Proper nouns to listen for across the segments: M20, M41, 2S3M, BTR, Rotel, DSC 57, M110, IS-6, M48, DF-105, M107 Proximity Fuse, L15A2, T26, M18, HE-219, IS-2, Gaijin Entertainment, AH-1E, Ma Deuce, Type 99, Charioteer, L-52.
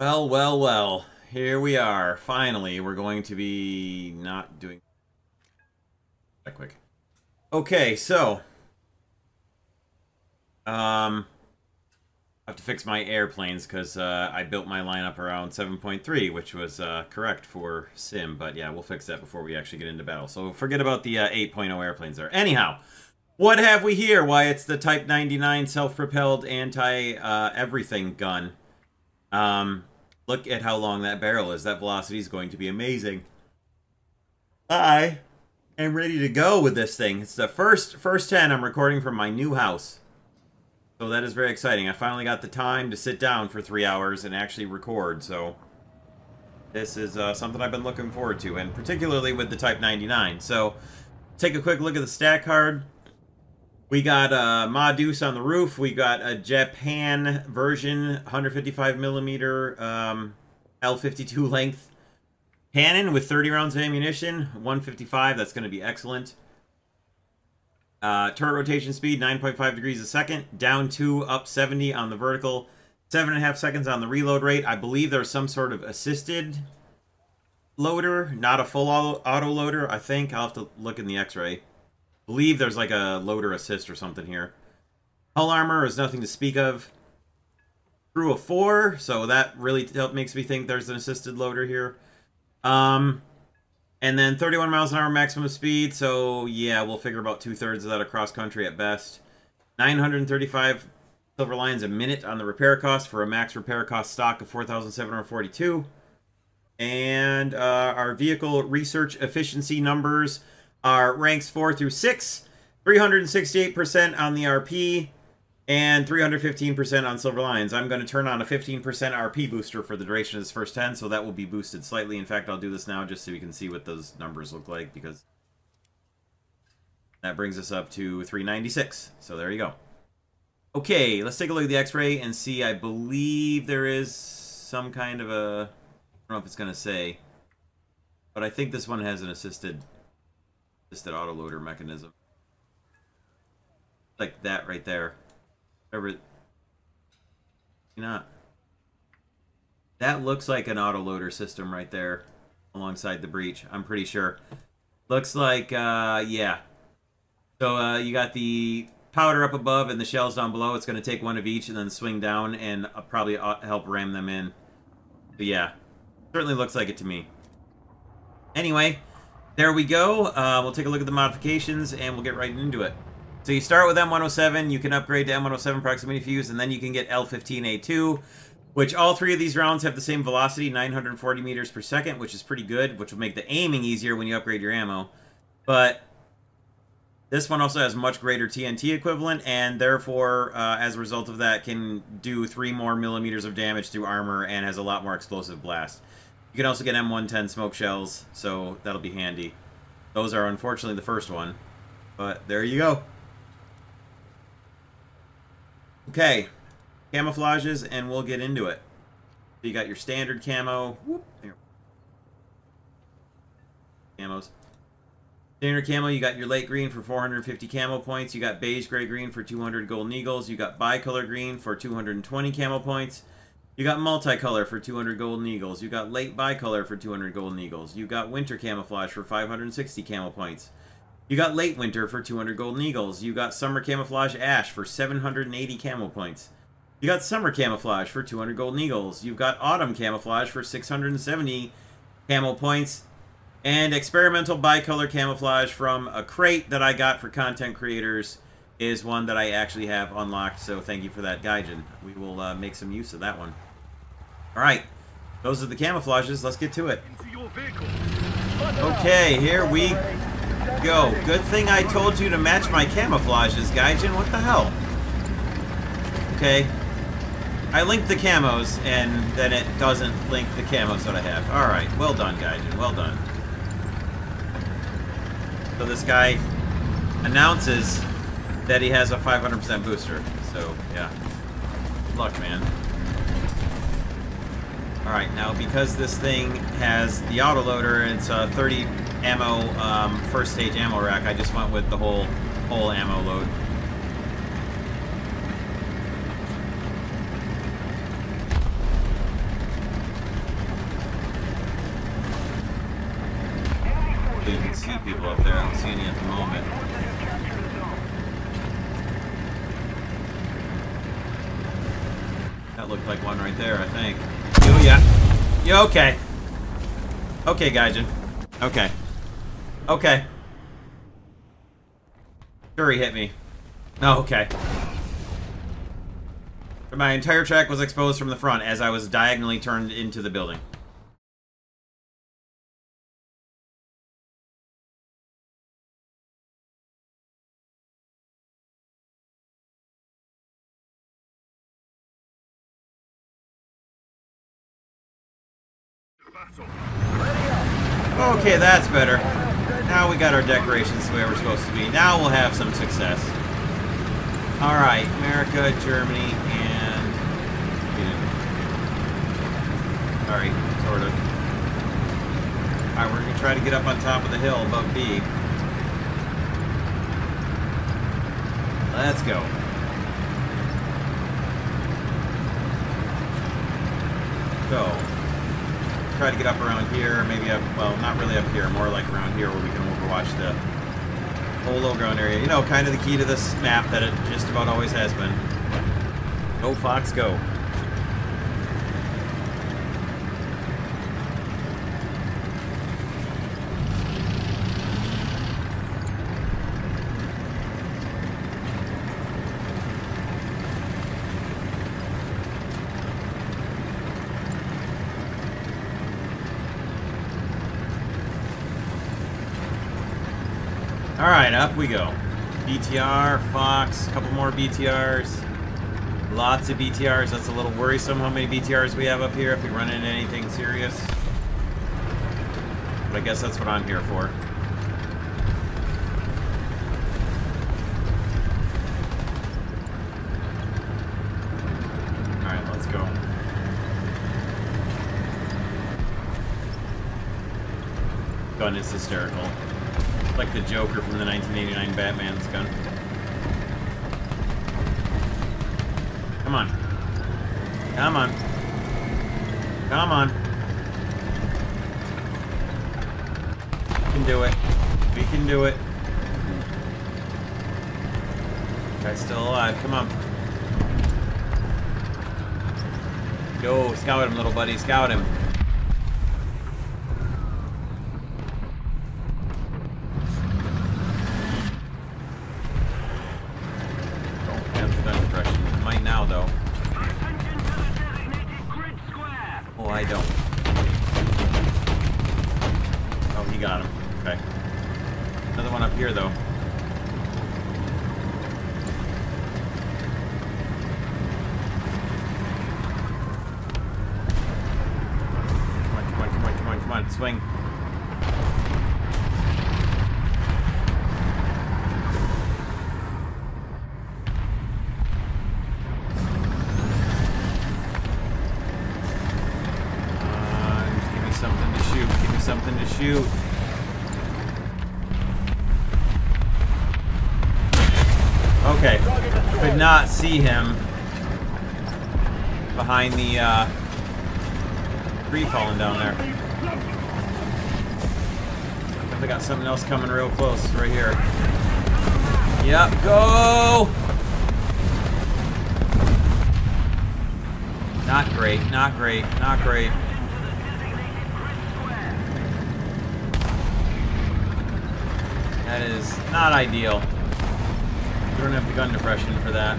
Well, well, well. Here we are. Finally, we're going to be not doing that quick. Okay, so I have to fix my airplanes because I built my lineup around 7.3, which was correct for sim. But yeah, we'll fix that before we actually get into battle. So forget about the 8.0 airplanes there. Anyhow, what have we here? Why, it's the Type 99 self-propelled anti-everything gun. Look at how long that barrel is. That velocity is going to be amazing. I am ready to go with this thing. It's the first 10 I'm recording from my new house. So that is very exciting. I finally got the time to sit down for 3 hours and actually record. So this is something I've been looking forward to, and particularly with the Type 99. So take a quick look at the stat card. We got Ma Deuce on the roof. We got a Japan version, 155mm L-52 length cannon with 30 rounds of ammunition, 155. That's going to be excellent. Turret rotation speed, 9.5 degrees a second. Down 2, up 70 on the vertical. 7.5 seconds on the reload rate. I believe there's some sort of assisted loader, not a full auto loader, I think. I'll have to look in the x-ray. I believe there's like a loader assist or something here. Hull armor is nothing to speak of. Crew of 4, so that really makes me think there's an assisted loader here. And then 31 miles an hour maximum speed, so yeah, we'll figure about 2/3 of that across country at best. 935 silver lines a minute on the repair cost for a max repair cost stock of 4,742. And our vehicle research efficiency numbers are ranks 4 through 6, 368% on the RP, and 315% on silver lines. I'm going to turn on a 15% RP booster for the duration of this first 10, so that will be boosted slightly. In fact, I'll do this now just so you can see what those numbers look like, because that brings us up to 396. So there you go. Okay, let's take a look at the x-ray and see. I believe there is some kind of a, I don't know if it's going to say, but I think this one has an assisted autoloader mechanism. Like that right there. Whatever. You know, that looks like an autoloader system right there alongside the breech, I'm pretty sure. Looks like, yeah. So you got the powder up above and the shells down below. It's going to take one of each and then swing down and probably help ram them in. But yeah, certainly looks like it to me. Anyway, there we go. We'll take a look at the modifications, and we'll get right into it. So you start with M107, you can upgrade to M107 Proximity Fuse, and then you can get L15A2, which all 3 of these rounds have the same velocity, 940 meters per second, which is pretty good, which will make the aiming easier when you upgrade your ammo. But this one also has much greater TNT equivalent, and therefore, as a result of that, can do 3 more millimeters of damage through armor and has a lot more explosive blast. You can also get M110 smoke shells, so that'll be handy. Those are unfortunately the first one, but there you go. Okay, camouflages, and we'll get into it. So you got your standard camo. Whoop, there. Camos. Standard camo, you got your light green for 450 camo points. You got beige, gray, green for 200 golden eagles. You got bicolor green for 220 camo points. You got multicolor for 200 golden eagles. You got late bicolor for 200 golden eagles. You got winter camouflage for 560 camo points. You got late winter for 200 golden eagles. You got summer camouflage ash for 780 camo points. You got summer camouflage for 200 golden eagles. You've got autumn camouflage for 670 camo points. And experimental bicolor camouflage from a crate that I got for content creators is one that I actually have unlocked. So thank you for that, Gaijin. We will make some use of that one. Alright, those are the camouflages. Let's get to it. Okay, here we go. Good thing I told you to match my camouflages, Gaijin. What the hell? Okay. I linked the camos, and then it doesn't link the camos that I have. Alright, well done, Gaijin. Well done. So this guy announces that he has a 500% booster. So, yeah. Good luck, man. Alright, now because this thing has the autoloader and it's a 30 ammo, first stage ammo rack, I just went with the whole ammo load. That looked like one right there, I think. Oh, yeah. Yeah, okay. Okay, Gaijin. Okay. Okay. Sure, he hit me. Oh, okay. My entire track was exposed from the front as I was diagonally turned into the building. Okay, that's better. Now we got our decorations the way we're supposed to be. Now we'll have some success. Alright, America, Germany, and... Sweden. Sorry, sort of. Alright, we're going to try to get up on top of the hill above B. Let's go. Go. Try to get up around here, maybe up, well, not really up here, more like around here where we can overwatch the whole low ground area. You know, kind of the key to this map that it just about always has been. Go Fox, go. Alright, up we go. BTR, Fox, a couple more BTRs. Lots of BTRs. That's a little worrisome how many BTRs we have up here if we run into anything serious. But I guess that's what I'm here for. Alright, let's go. Gun is hysterical. Like the Joker from the 1989 Batman's gun. Come on. Come on. Come on. We can do it. We can do it. Guy's still alive. Come on. Go, scout him, little buddy. Scout him. Swing. Just give me something to shoot. Give me something to shoot. Okay. Could not see him behind the tree falling down there. They got something else coming real close right here. Yep, go! Not great, not great, not great. That is not ideal. We don't have the gun depression for that.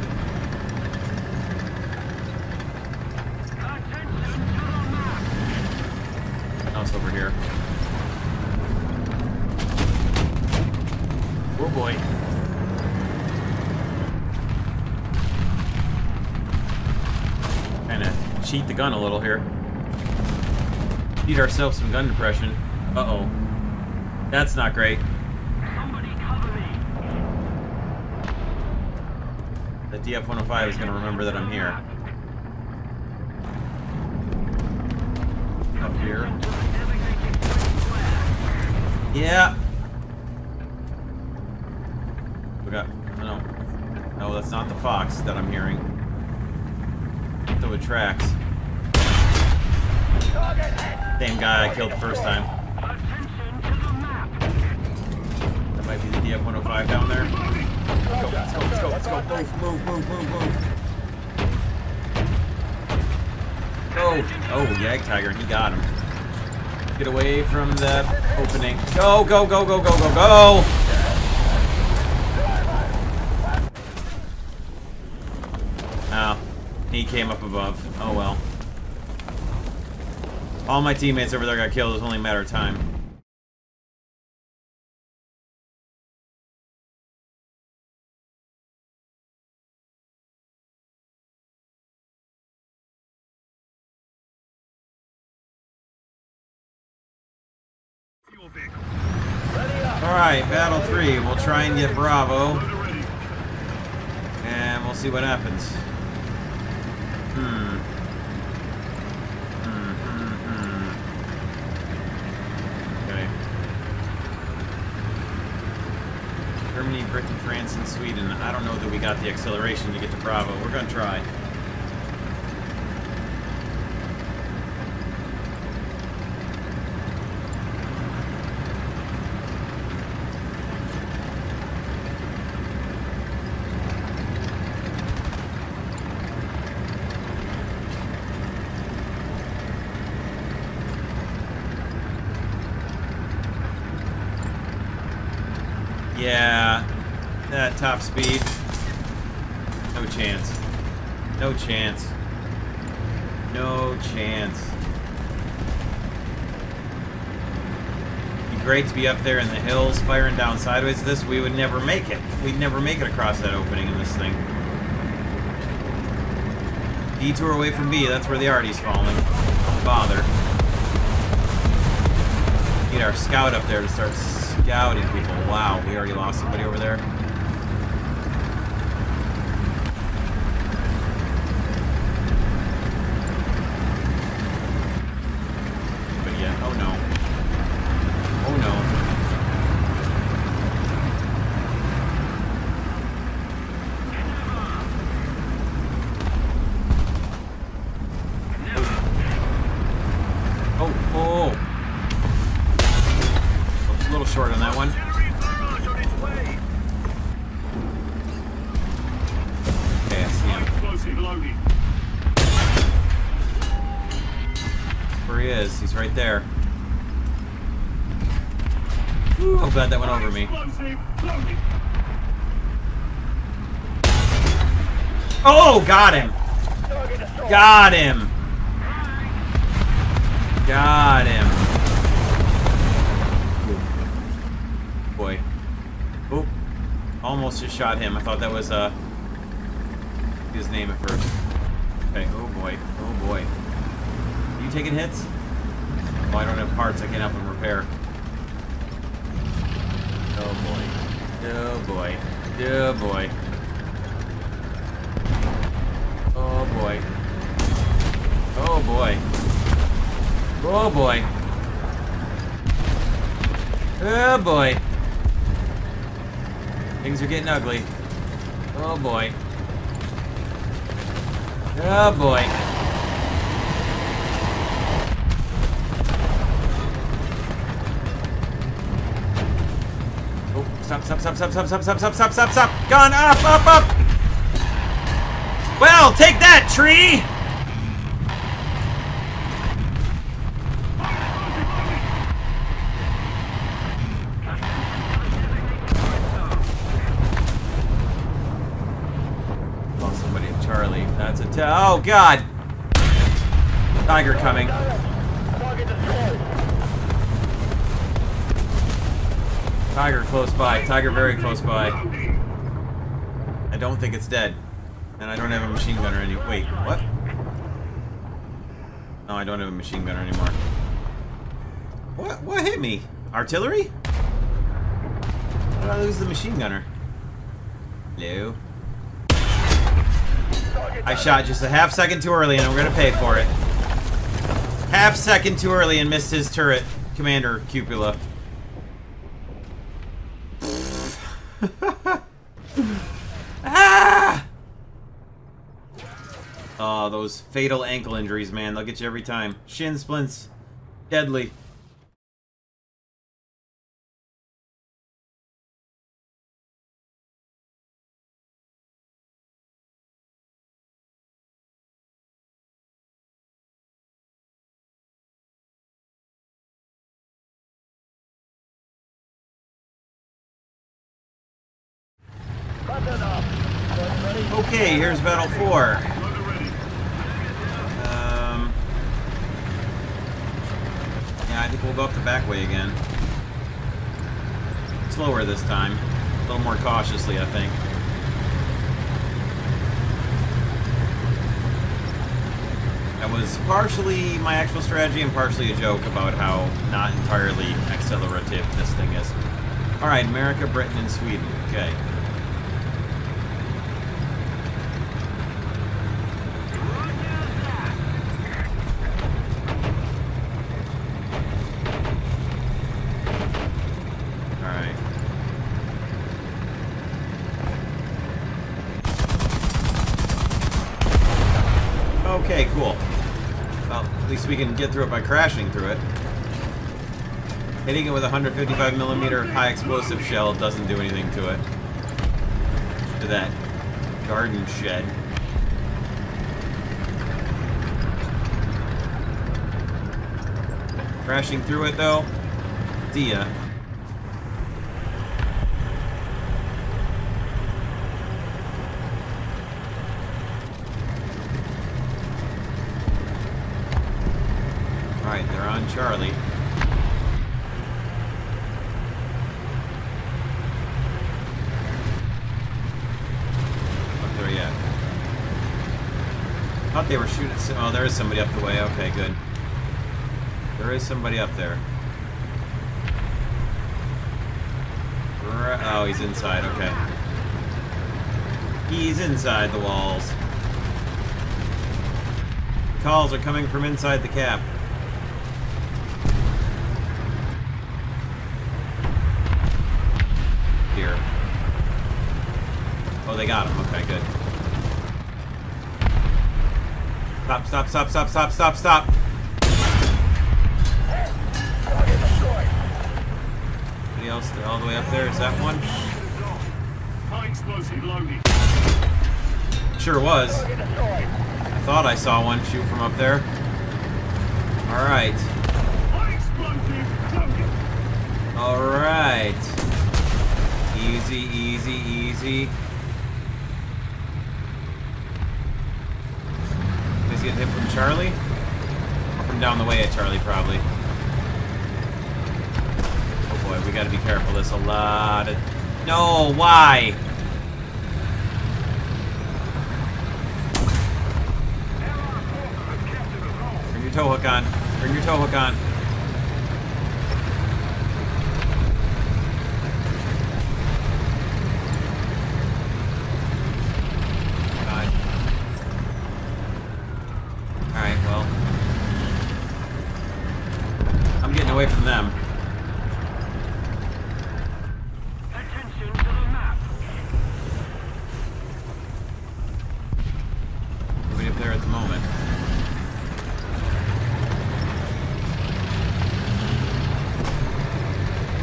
What else over here? Oh boy. Kinda cheat the gun a little here. Beat ourselves some gun depression. Uh-oh. That's not great. Somebody cover me. The DF-105 is gonna remember that I'm here. Up here. Yeah. No, that's not the Fox that I'm hearing. Though it tracks. Same guy I killed the first time. That might be the DF-105 down there. Let's go, let's go, let's go, let's go. Move, move, move, move, move. Go. Oh, Yag Tiger, he got him. Get away from the opening. Go, go, go, go, go, go, go! Oh, he came up above. Oh well. All my teammates over there got killed. It's only a matter of time. Alright, battle 3. We'll try and get Bravo. And we'll see what happens. Okay. Germany, Britain, France, and Sweden. I don't know that we got the acceleration to get to Bravo. We're gonna try. Yeah, that top speed, no chance, no chance, no chance. It'd be great to be up there in the hills firing down sideways. This, we would never make it. We'd never make it across that opening in this thing. Detour away from B, that's where the Artie's falling. Don't bother. Need our scout up there to start scouting people. Wow, we already lost somebody over there. But yeah, oh no. Oh no. Oh, oh. A little short on that one. Okay, I see him. Where he is, he's right there. Woo, I'm glad that went over me. Oh, got him! Got him! Got him. Boy. Oh, almost just shot him. I thought that was his name at first. Okay, oh boy, oh boy. Are you taking hits? Oh, I don't have parts, I can't help him repair. Oh boy. Oh boy. Oh boy. Oh boy. Oh boy. Oh boy. Oh boy. Things are getting ugly. Oh boy. Oh boy. Oh, stop, stop, stop, stop, stop, stop, stop, stop, stop, stop, stop. Gun up, up, up. Well, take that, tree. Oh god! Tiger coming. Tiger close by. Tiger very close by. I don't think it's dead. And I don't have a machine gunner anymore. Wait, what? No, I don't have a machine gunner anymore. What hit me? Artillery? How did I lose the machine gunner? Hello? I shot just a half second too early, and I'm gonna pay for it. Half second too early and missed his turret, Commander Cupula. Ah! Oh, those fatal ankle injuries, man. They'll get you every time. Shin splints. Deadly. Okay, here's Battle 4. Yeah, I think we'll go up the back way again. Slower this time. A little more cautiously, I think. That was partially my actual strategy and partially a joke about how not entirely accelerative this thing is. Alright, America, Britain, and Sweden. Okay. Okay, cool. Well, at least we can get through it by crashing through it. Hitting it with a 155mm high explosive shell doesn't do anything to it. To that garden shed. Crashing through it, though? See ya. Alright, they're on Charlie. Not there yet. Thought they were shooting. Oh, there is somebody up the way. Okay, good. There is somebody up there. Oh, he's inside. Okay. He's inside the walls. Calls are coming from inside the cap. Oh, they got him. Okay, good. Stop, stop, stop, stop, stop, stop, stop. Anybody else all the way up there? Is that one? Sure was. I thought I saw one shoot from up there. Alright. Alright. Easy, easy, easy. Get hit from Charlie? Or from down the way at Charlie, probably. Oh boy, we gotta be careful. There's a lot of... No, why? Bring your tow hook on. Bring your tow hook on. Away from them. Attention to the map. Nobody up there at the moment.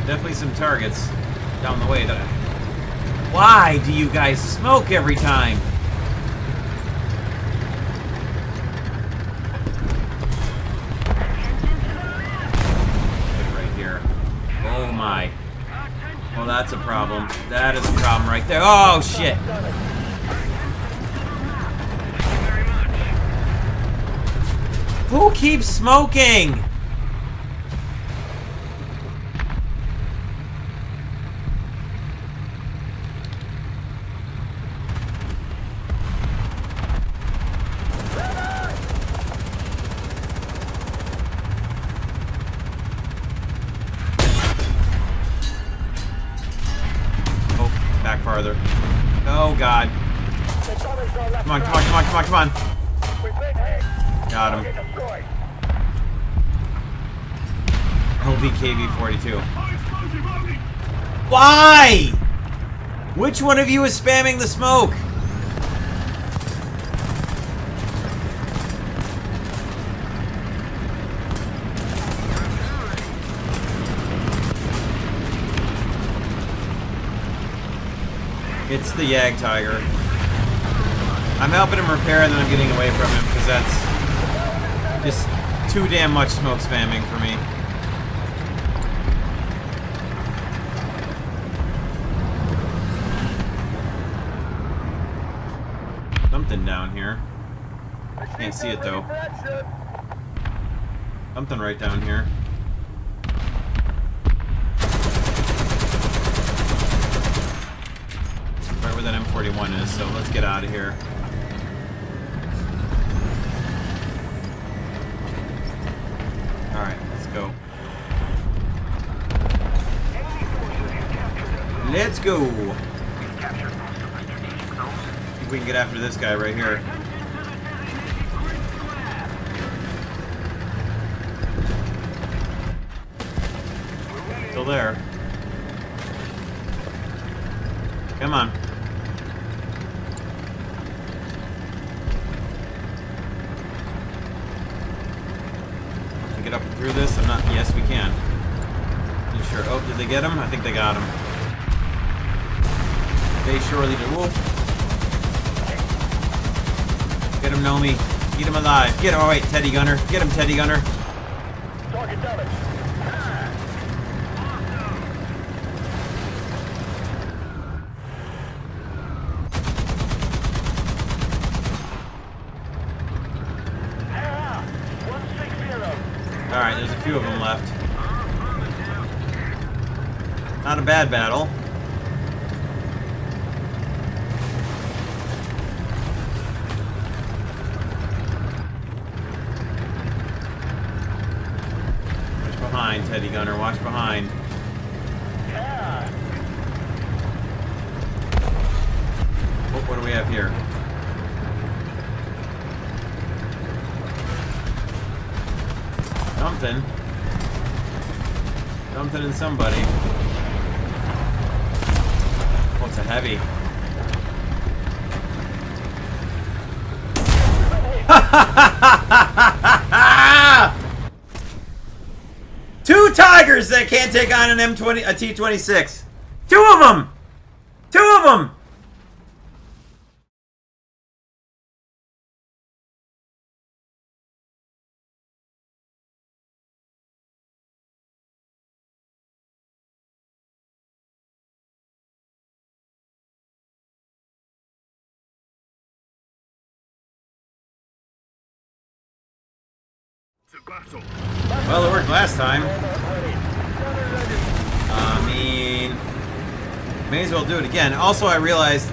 Definitely some targets down the way though. Why do you guys smoke every time? That's a problem. That is a problem right there. Oh, shit. Who keeps smoking? Oh god. Come on, come on, come on, come on, come on. Got him. LVKV-42. Why? Which one of you is spamming the smoke? It's the Yag Tiger. I'm helping him repair and then I'm getting away from him because that's just too damn much smoke spamming for me. something down here. I can't see it though. Something right down here. Right where that M41 is, so let's get out of here. Alright, let's go. Let's go! I think we can get after this guy right here. Still there. Come on. Can we get up and through this? I'm not. Yes, we can. You sure? Oh, did they get him? I think they got him. They surely do. Whoa. Get him, Nomi. Get him alive. Get him. Oh, wait, Teddy Gunner. Get him, Teddy Gunner. Target damage. All right, there's a few of them left. Not a bad battle. Teddy Gunner, watch behind. Yeah. Oh, what do we have here? Something. Something in somebody. Oh, it's a heavy. Ha ha ha ha ha ha! Two tigers that can't take on an M20, a T26. Two of them. Two of them. Well, it worked last time. I mean, may as well do it again. Also, I realized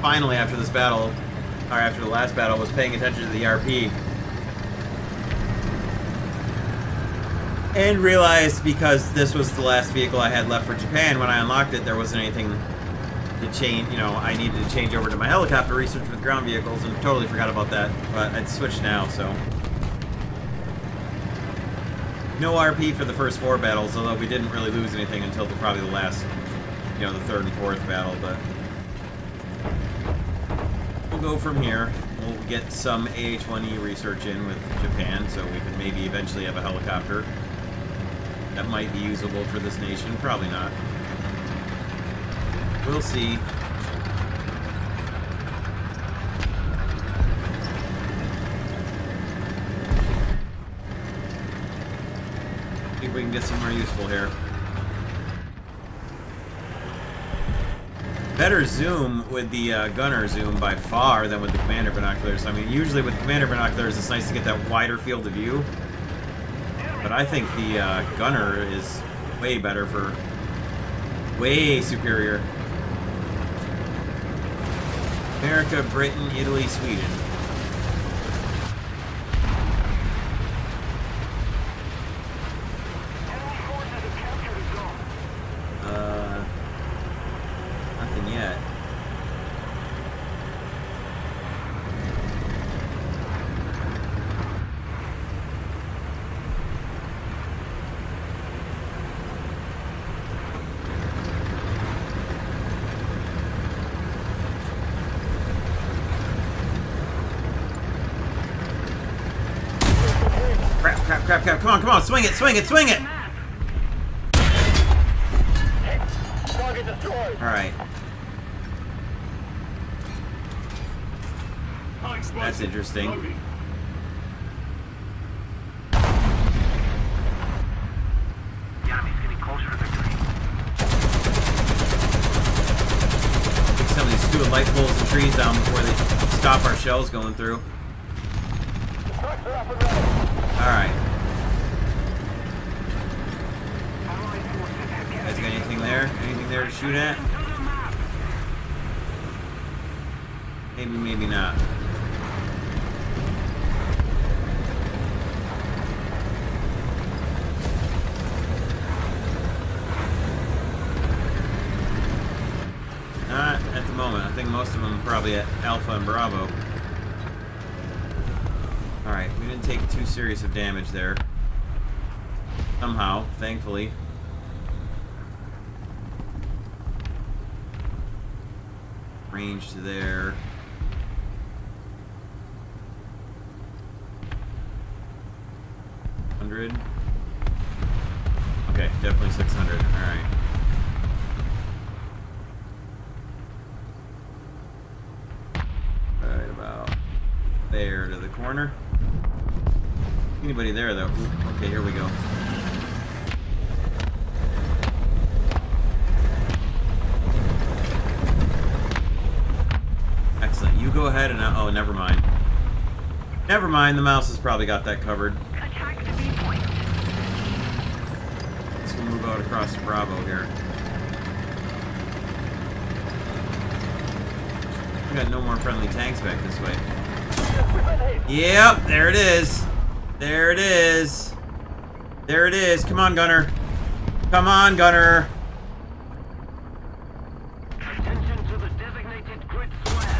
finally after this battle, or after the last battle, was paying attention to the RP. And realized because this was the last vehicle I had left for Japan, when I unlocked it, there wasn't anything to change. You know, I needed to change over to my helicopter research with ground vehicles, and totally forgot about that. But I'd switched now, so. No RP for the first four battles, although we didn't really lose anything until probably the last, you know, the third and fourth battle, but we'll go from here. We'll get some AH-1E research in with Japan, so we can maybe eventually have a helicopter that might be usable for this nation. Probably not. We'll see. We can get somewhere useful here. Better zoom with the gunner zoom by far than with the commander binoculars. I mean, usually with commander binoculars, it's nice to get that wider field of view. But I think the gunner is way better for, way superior. America, Britain, Italy, Sweden. Crap, crap, come on, come on, swing it, swing it, swing it! Alright. That's interesting. The enemy's getting closer to victory. Some of these stupid light poles and trees trees down before they stop our shells going through. Alright. You guys got anything there? Anything there to shoot at? Maybe, maybe not. Not at the moment. I think most of them are probably at Alpha and Bravo. Alright, we didn't take too serious of damage there. Somehow, thankfully. Range to there. Okay, definitely 600. All right. Right about there to the corner. Anybody there though? Okay, here we go. Excellent. You go ahead and oh, never mind. Never mind. The mouse has probably got that covered. Move out across to Bravo here. We got no more friendly tanks back this way. Yep, there it is. There it is. There it is. Come on, Gunner. Come on, Gunner. Attention to the designated grid square.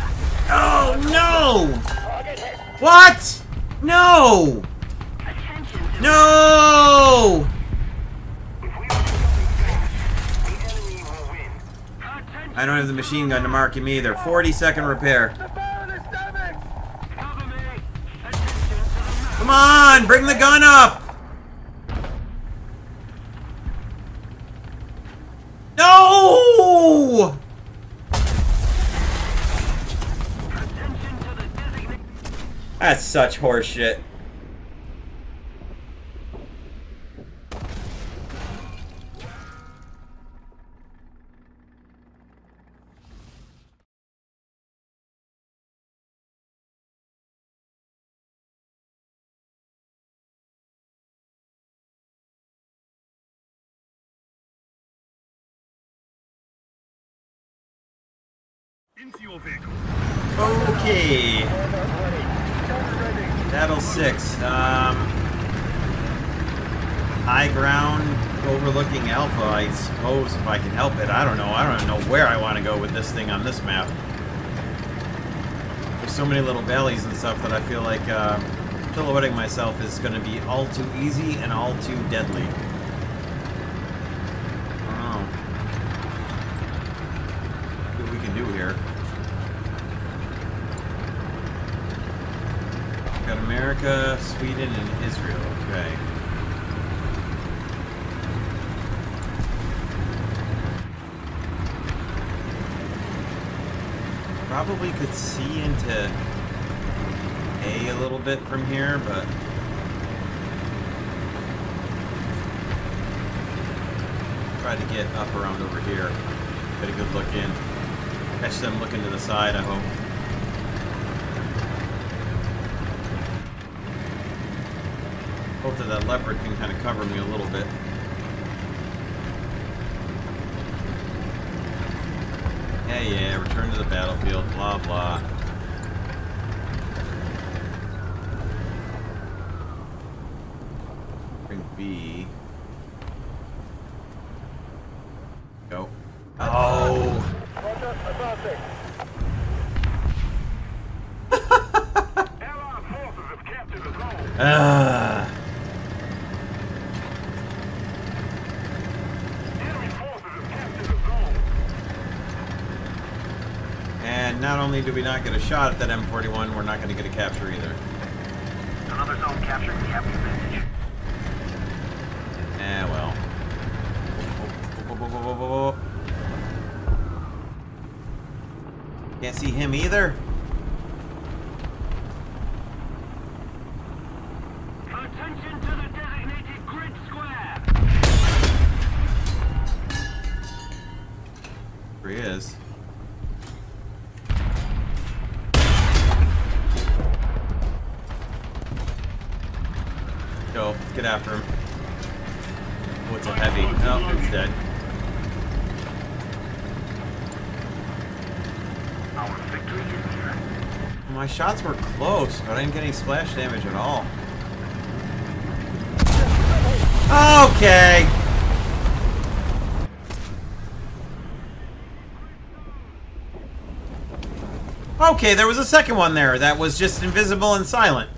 Oh no! What? No! No! I don't have the machine gun to mark him either. 40-second repair. Come on, bring the gun up! No! That's such horseshit. Into your vehicle. Okay. Battle 6. High ground overlooking Alpha, I suppose, if I can help it. I don't know. I don't know where I want to go with this thing on this map. There's so many little valleys and stuff that I feel like silhouetting myself is going to be all too easy and all too deadly. I don't know what we can do here. Got America, Sweden, and Israel. Okay. Probably could see into A little bit from here, but try to get up around over here. Get a good look in. Catch them looking to the side, I hope. That leopard can kind of cover me a little bit. Yeah, yeah, return to the battlefield, blah, blah. Bring B. Go. Oh! Do we not get a shot at that M41? We're not going to get a capture either. Another zone capture. We have the advantage. Eh, well. Can't see him either. Attention to the designated grid square. There he is. get after him. Oh, it's a heavy. Oh, it's dead. My shots were close, but I didn't get any splash damage at all. Okay! Okay, there was a second one there that was just invisible and silent.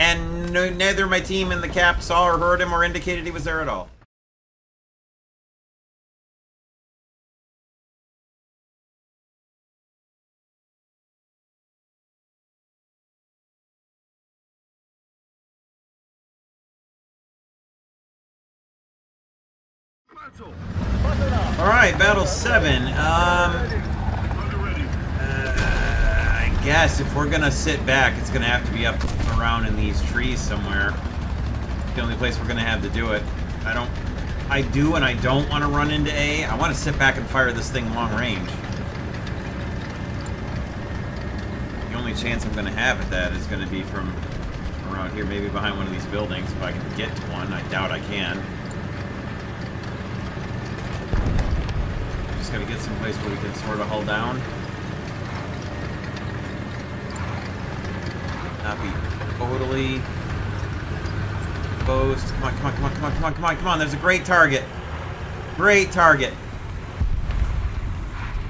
And neither my team in the cap saw or heard him or indicated he was there at all. Alright, Battle 7. I guess if we're gonna sit back, it's gonna have to be up around in these trees somewhere. It's the only place we're gonna have to do it. I do and I don't want to run into A. I want to sit back and fire this thing long range. The only chance I'm gonna have at that is gonna be from around here, maybe behind one of these buildings. If I can get to one, I doubt I can. Just gotta get someplace where we can sort of hull down. Not be totally exposed. Come on, come on, come on, come on, come on, come on, come on. There's a great target. Great target.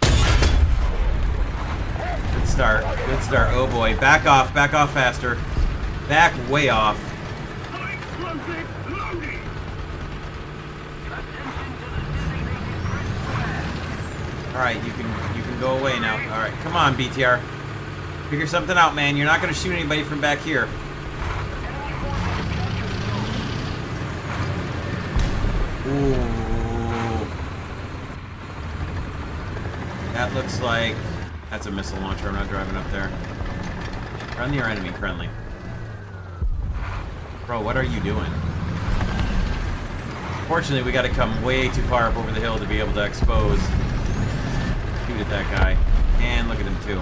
Good start. Good start. Oh boy. Back off faster. Back way off. Alright, you can go away now. Alright, come on, BTR. Figure something out, man. You're not going to shoot anybody from back here. Ooh. That looks like... That's a missile launcher. I'm not driving up there. Friendly or enemy friendly? Bro, what are you doing? Fortunately, we got to come way too far up over the hill to be able to expose... Shoot at that guy. And look at him, too.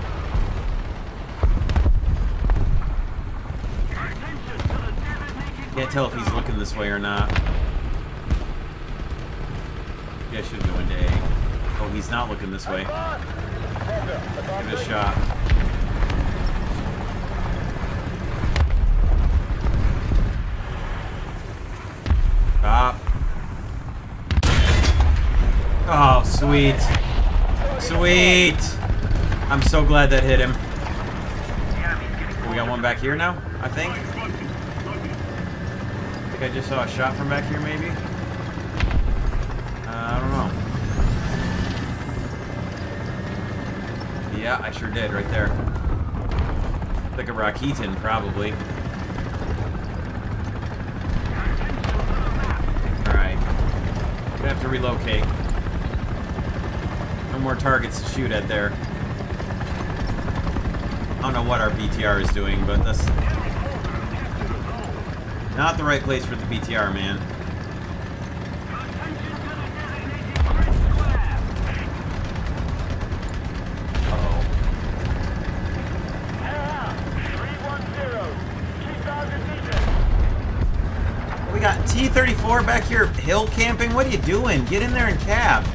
Can't tell if he's looking this way or not. Yeah, I should go into A. Oh, he's not looking this way. Give it a shot. Stop. Oh, sweet. Sweet! I'm so glad that hit him. We got one back here now, I think. I think I just saw a shot from back here, maybe. I don't know. Yeah, I sure did, right there. Like a Rakitan, probably. Alright. Gonna have to relocate. No more targets to shoot at there. I don't know what our BTR is doing, but that's not the right place for the BTR, man. Uh-oh. We got T-34 back here hill camping? What are you doing? Get in there and cap.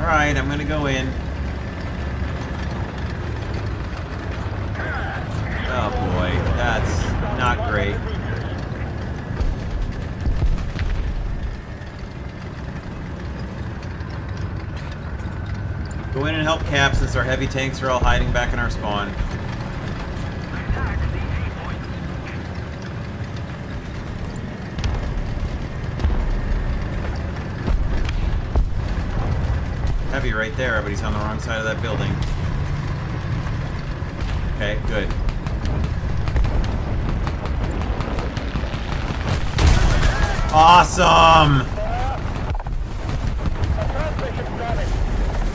Alright, I'm gonna go in. Oh boy, that's not great. Go in and help cap since our heavy tanks are all hiding back in our spawn. Heavy right there, but he's on the wrong side of that building. Okay, good. Awesome!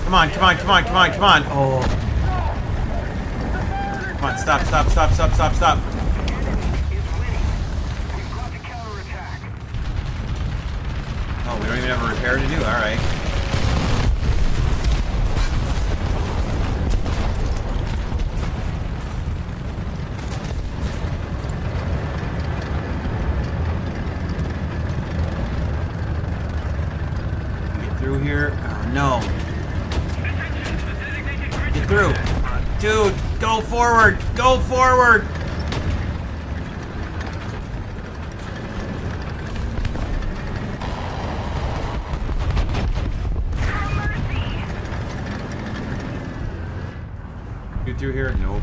Come on, come on, come on, come on, come on! Oh! Come on, stop, stop, stop, stop, stop, stop! Oh, we don't even have a repair to do? Alright. Get through here. Oh, no. Get through. Dude, go forward! Go forward! Through here? Nope.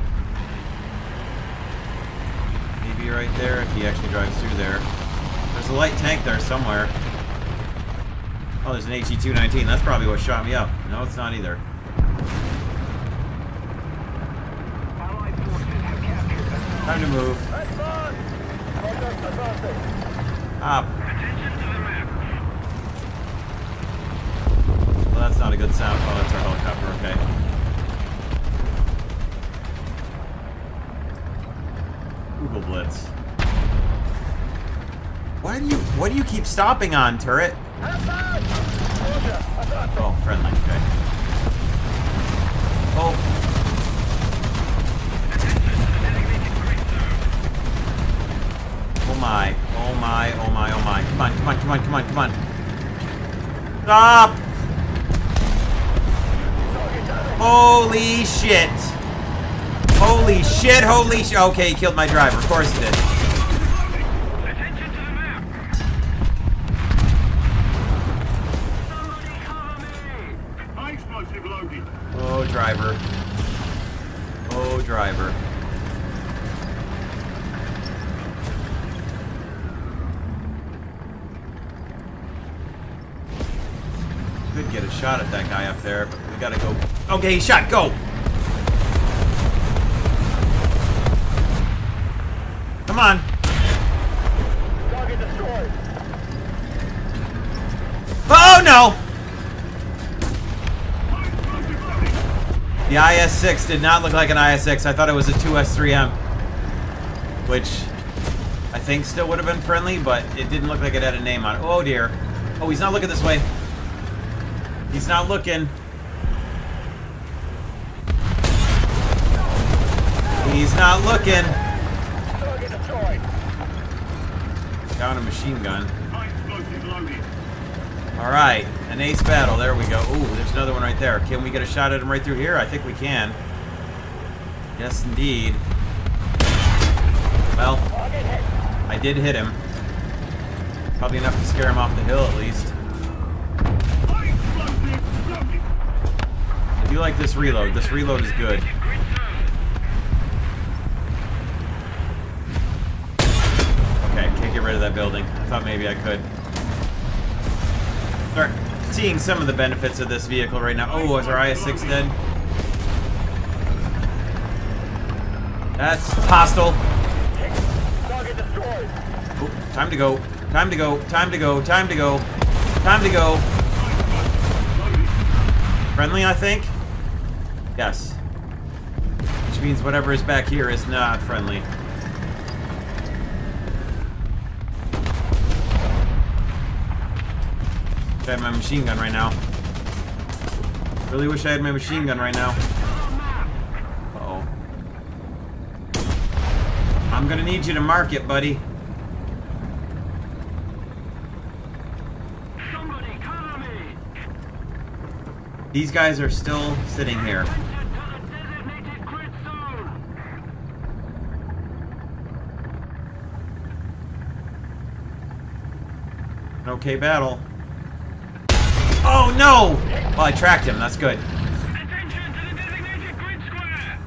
Maybe right there if he actually drives through there. There's a light tank there somewhere. Oh, there's an HE-219. That's probably what shot me up. No, it's not either. Time to move. Up. Well, that's not a good sound. Oh, that's our helicopter. Okay. Google Blitz. Why do you keep stopping on, turret? Oh, friendly, okay. Oh. Oh my. Oh my, oh my, oh my. Come on, come on, come on, come on, come on. Stop! Holy shit! Holy shit, holy shit. Okay, he killed my driver. Of course he did. Attention to the map. Somebody cover me. My explosive loaded. Oh, driver. Oh, driver. Could get a shot at that guy up there, but we gotta go. Okay, he shot. Go. Come on. Target destroyed. Oh no! The IS-6 did not look like an IS-6. I thought it was a 2S3M. Which I think still would have been friendly, but it didn't look like it had a name on it. Oh dear. Oh, he's not looking this way. He's not looking. He's not looking. Down a machine gun. Alright, an ace battle. There we go. Ooh, there's another one right there. Can we get a shot at him right through here? I think we can. Yes, indeed. Well, I did hit him. Probably enough to scare him off the hill, at least. I do like this reload. This reload is good. Of that building. I thought maybe I could. Start seeing some of the benefits of this vehicle right now. Oh, is our IS-6 dead? That's hostile. Oh, time to go. Time to go. Time to go. Time to go. Time to go. Friendly, I think? Yes. Which means whatever is back here is not friendly. I have my machine gun right now. Really wish I had my machine gun right now. Uh-oh. I'm gonna need you to mark it, buddy. Somebody cover me. These guys are still sitting here. An okay battle. Oh no! Well, I tracked him, that's good. Attention to the designated grid square!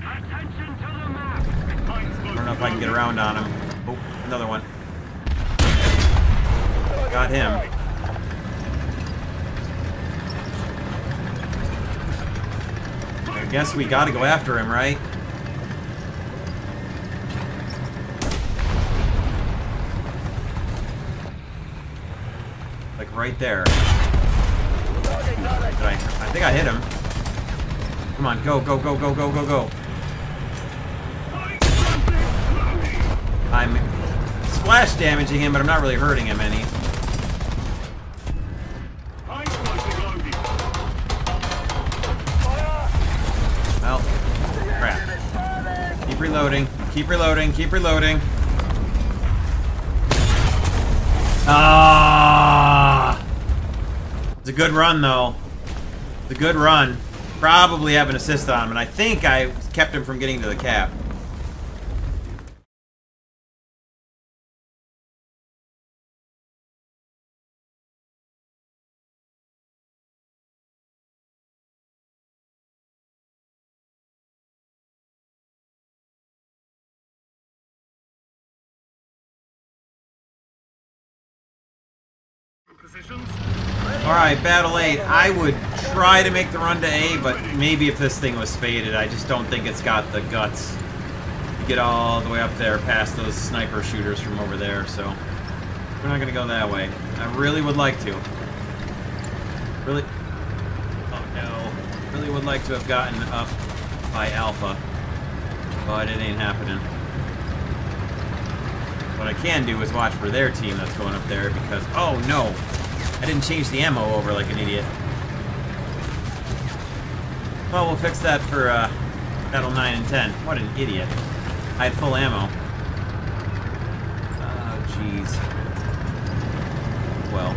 Attention to the map! I don't know if I can get around on him. Oh, another one. Got him. I guess we gotta go after him, right? Right there. I think I hit him. Come on, go, go, go, go, go, go, go. I'm splash damaging him, but I'm not really hurting him any. Well, crap. Keep reloading. Keep reloading. Keep reloading. Ah! It's a good run, though. It's a good run. Probably have an assist on him, and I think I kept him from getting to the cap. Alright, Battle 8. I would try to make the run to A, but maybe if this thing was spaded, I just don't think it's got the guts to get all the way up there past those sniper shooters from over there, so we're not going to go that way. I really would like to. Really? Oh no. Really would like to have gotten up by Alpha, but it ain't happening. What I can do is watch for their team that's going up there because, oh no! I didn't change the ammo over like an idiot. Well, we'll fix that for Battle 9 and 10. What an idiot. I had full ammo. Oh, jeez. Well.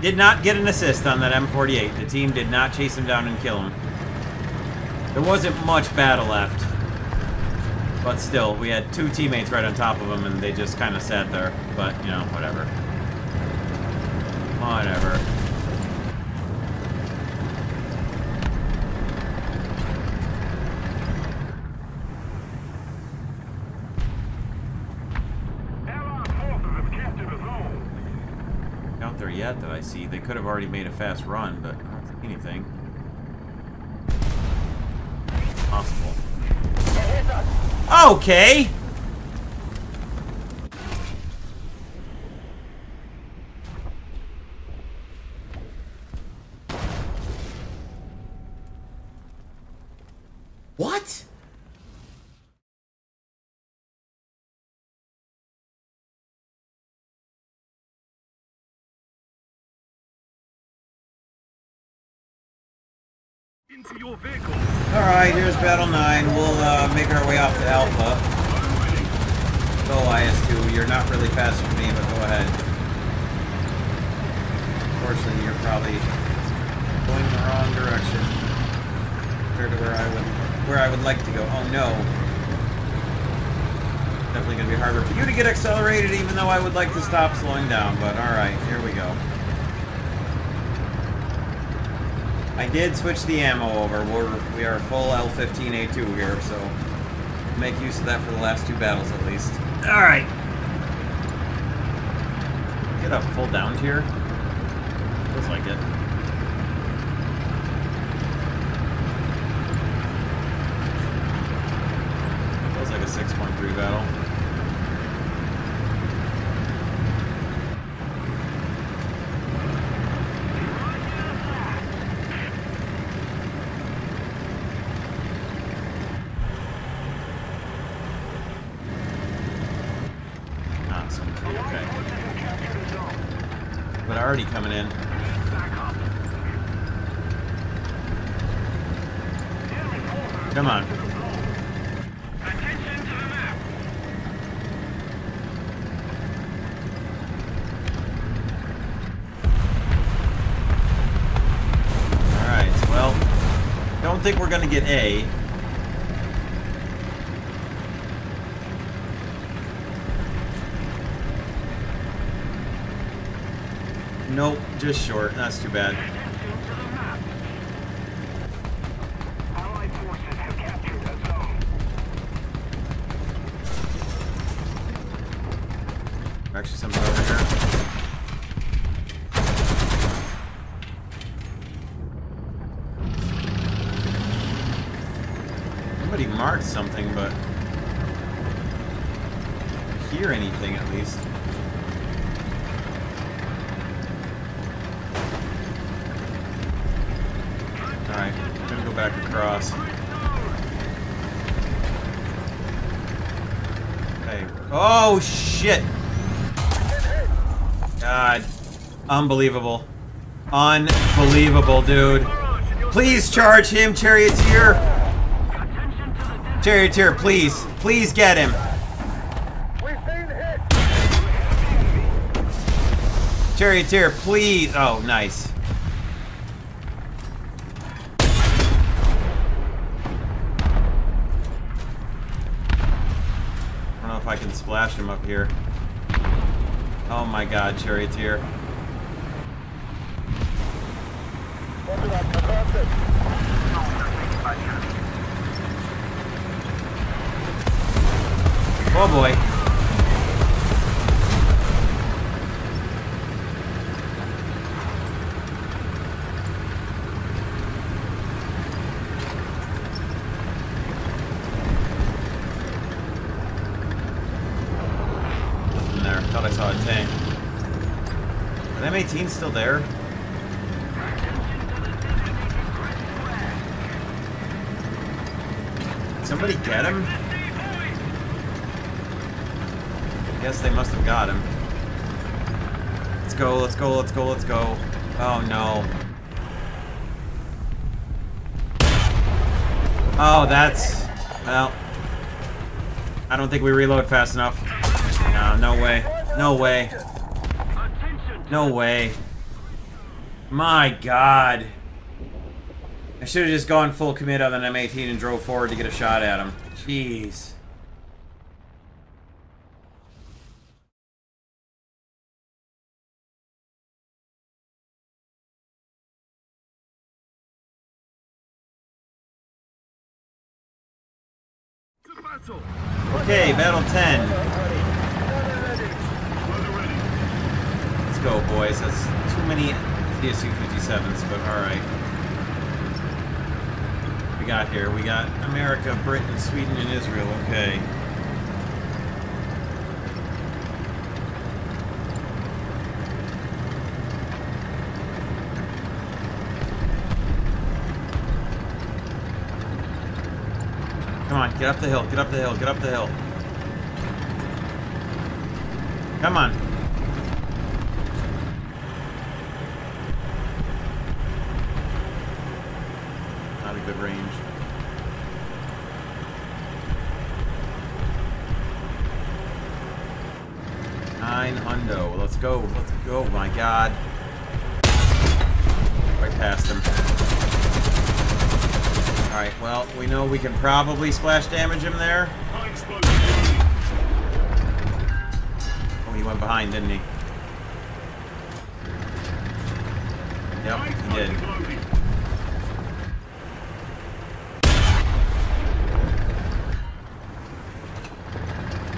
Did not get an assist on that M48. The team did not chase him down and kill him. There wasn't much battle left. But still, we had two teammates right on top of him, and they just kind of sat there. But, you know, whatever. Whatever. Out there yet that I see. They could have already made a fast run, but I don't see anything. Possible. Okay! What? Into your vehicle. All right, here's Battle 9. We'll make our way off to Alpha. Go IS-2. You're not really faster than me, but go ahead. Unfortunately, you're probably going the wrong direction compared to where I would like to go. Oh no. Definitely gonna be harder for you to get accelerated even though I would like to stop slowing down, but alright, here we go. I did switch the ammo over. We are full L15A2 here, so make use of that for the last two battles at least. Alright. Get up full down tier. Feels like it. Like a 6.3 battle. Awesome. Okay. But already coming in. Come on. I think we're gonna get A. Nope, just short. That's too bad. Actually, something over here. Marked something, but hear anything at least. All right, I'm gonna go back across. Hey. Oh, shit. God. Unbelievable. Unbelievable, dude. Please charge him, Charioteer. Charioteer, please. Please get him. Charioteer, please. Oh, nice. I don't know if I can splash him up here. Oh my god, Charioteer. Oh boy. Nothing there. I thought I saw a tank. Is M18 still there? Did somebody get him? I guess they must have got him. Let's go, let's go, let's go, let's go. Oh no. Oh, that's... well... I don't think we reload fast enough. No, no way. No way. No way. My god. I should have just gone full commit on an M18 and drove forward to get a shot at him. Jeez. Okay, battle 10. Let's go, boys. That's too many DSC 57s, but alright. We got here. We got America, Britain, Sweden, and Israel. Okay. Come on, get up the hill, get up the hill, get up the hill. Come on. Not a good range. Nine hundo, let's go, my god. Right past him. Alright, well, we know we can probably splash damage him there. Oh, he went behind, didn't he? Yep, he did.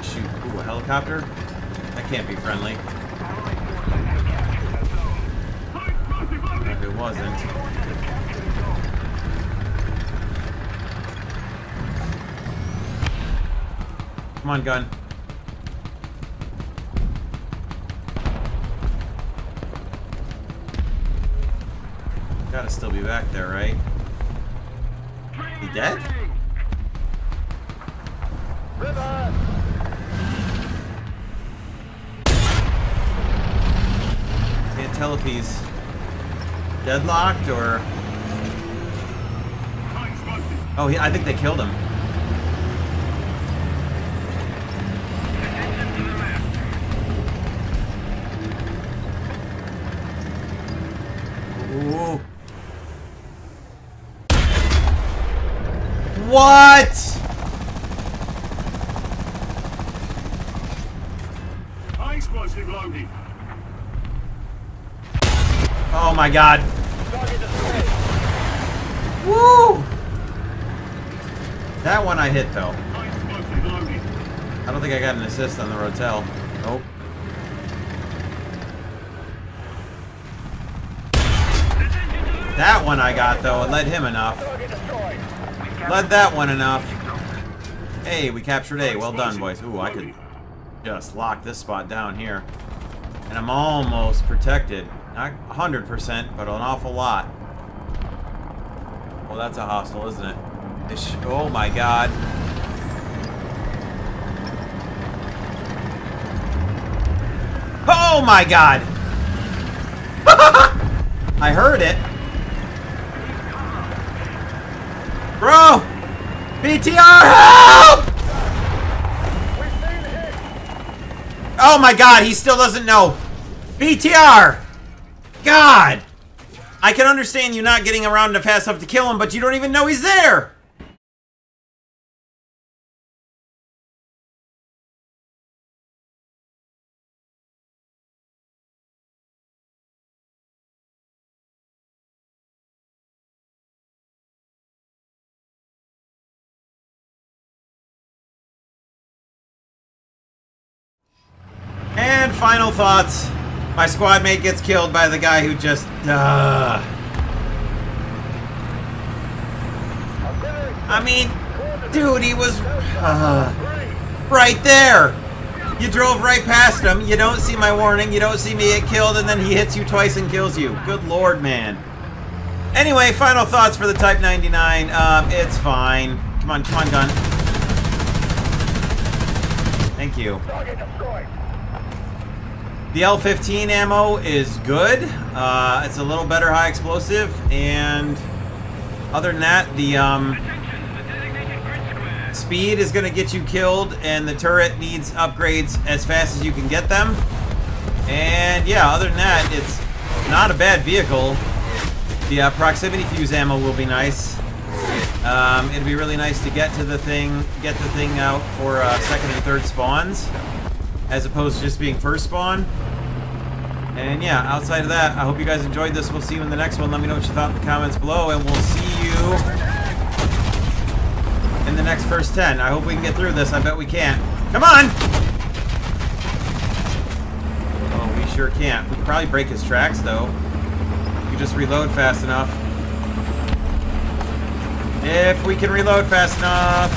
Shoot, ooh, a helicopter? That can't be friendly. If it wasn't. Come on, gun. Gotta still be back there, right? He dead? Can't tell if he's deadlocked or... oh, I think they killed him. Whoa. What? High explosive loading. Oh my god. Woo! That one I hit though. I don't think I got an assist on the Rotel. Nope. That one I got, though, and led him enough. Led that one enough. Hey, we captured A. Well done, boys. Ooh, I could just lock this spot down here. And I'm almost protected. Not 100%, but an awful lot. Well, that's a hostile, isn't it? Oh, my God. Oh my god! I heard it. Bro! BTR, help! Oh my god, he still doesn't know. BTR! God! I can understand you not getting around fast enough to kill him, but you don't even know he's there! And final thoughts. My squad mate gets killed by the guy who just, I mean, dude, he was, right there. You drove right past him. You don't see my warning. You don't see me get killed, and then he hits you twice and kills you. Good lord, man. Anyway, final thoughts for the Type 99. It's fine. Come on, come on, gun. Thank you. The L15 ammo is good. It's a little better high explosive, and other than that, the speed is gonna get you killed, and the turret needs upgrades as fast as you can get them. And yeah, other than that, it's not a bad vehicle. The proximity fuse ammo will be nice. It'd be really nice to get the thing out for second and third spawns, as opposed to just being first spawn. And yeah, outside of that, I hope you guys enjoyed this. We'll see you in the next one. Let me know what you thought in the comments below, and we'll see you in the next first 10. I hope we can get through this. I bet we can't. Come on! Oh, we sure can't. We can probably break his tracks, though. We can just reload fast enough. If we can reload fast enough.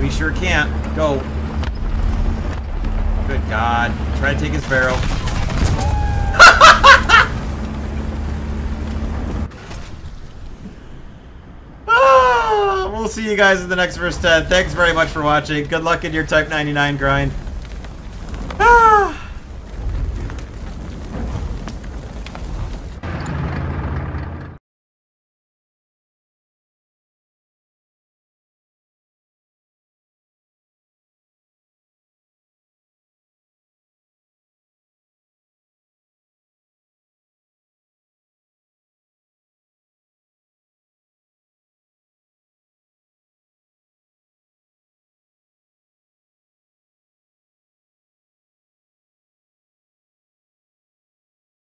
We sure can't. Go. Good God. Try to take his barrel. We'll see you guys in the next verse 10. Thanks very much for watching. Good luck in your Type 99 grind.